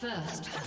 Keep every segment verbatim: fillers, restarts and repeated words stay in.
First round.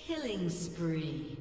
Killing spree.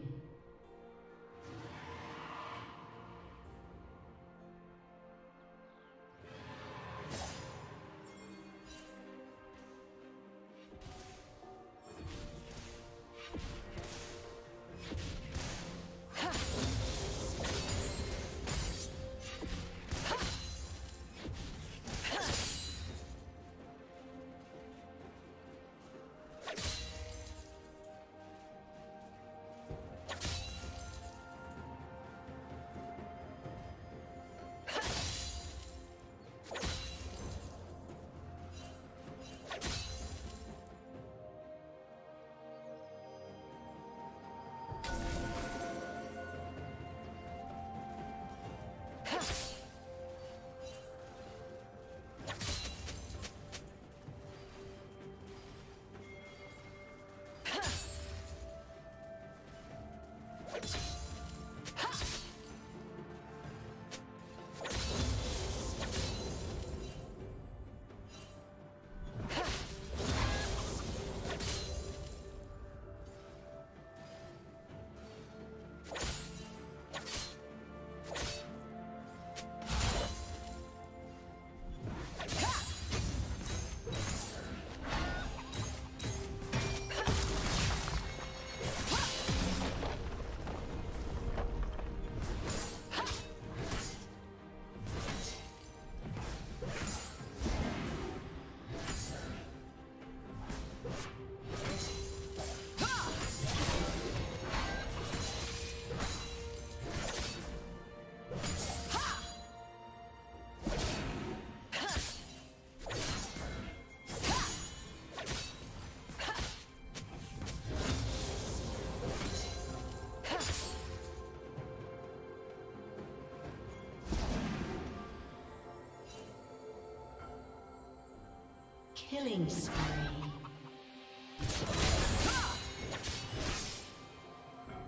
Killing spree.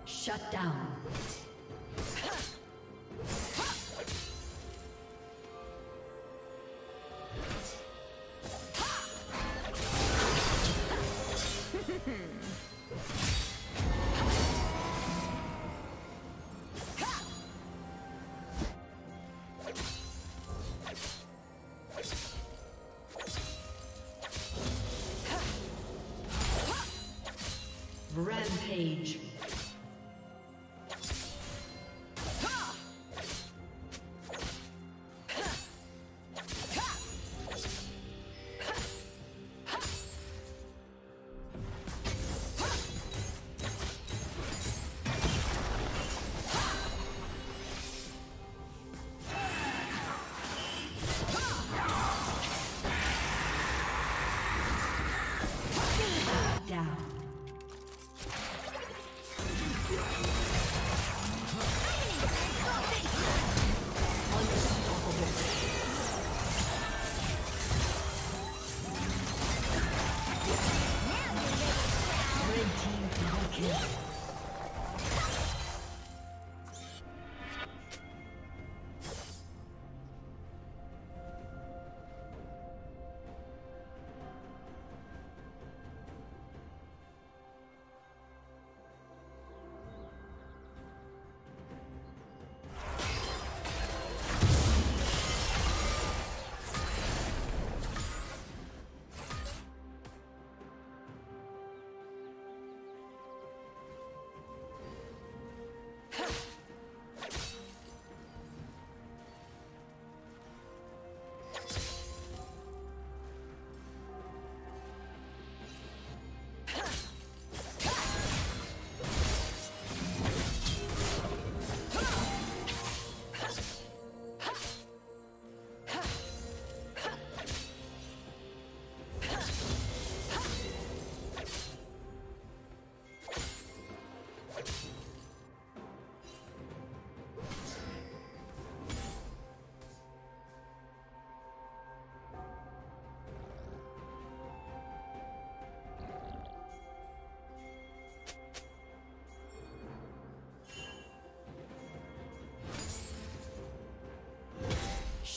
Shut down. Rampage.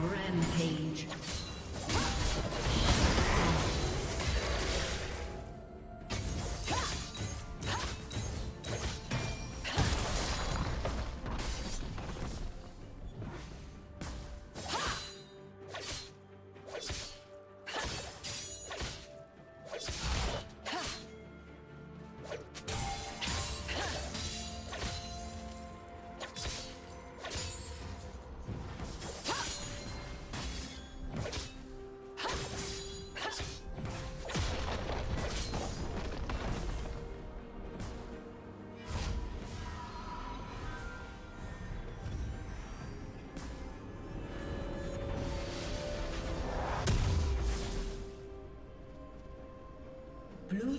Rampage. Blue